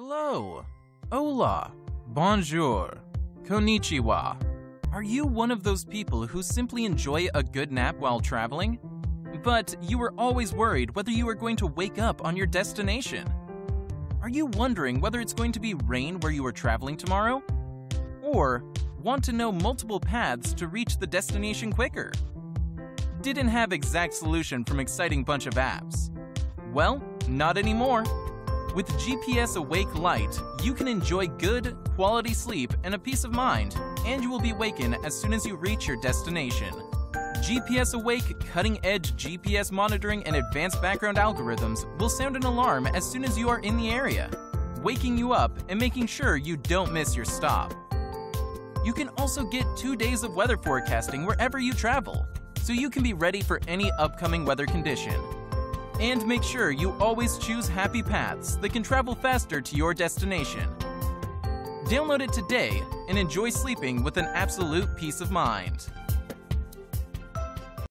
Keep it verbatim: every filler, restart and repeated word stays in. Hello, hola, bonjour, konnichiwa. Are you one of those people who simply enjoy a good nap while traveling? But you are always worried whether you are going to wake up on your destination? Are you wondering whether it's going to be rain where you are traveling tomorrow? Or want to know multiple paths to reach the destination quicker? Didn't have exact solution from exciting bunch of apps? Well, not anymore. With G P S Awake Lite, you can enjoy good, quality sleep and a peace of mind, and you will be waken as soon as you reach your destination. G P S Awake, cutting-edge G P S monitoring and advanced background algorithms will sound an alarm as soon as you are in the area, waking you up and making sure you don't miss your stop. You can also get two days of weather forecasting wherever you travel, so you can be ready for any upcoming weather condition. And make sure you always choose happy paths that can travel faster to your destination. Download it today and enjoy sleeping with an absolute peace of mind.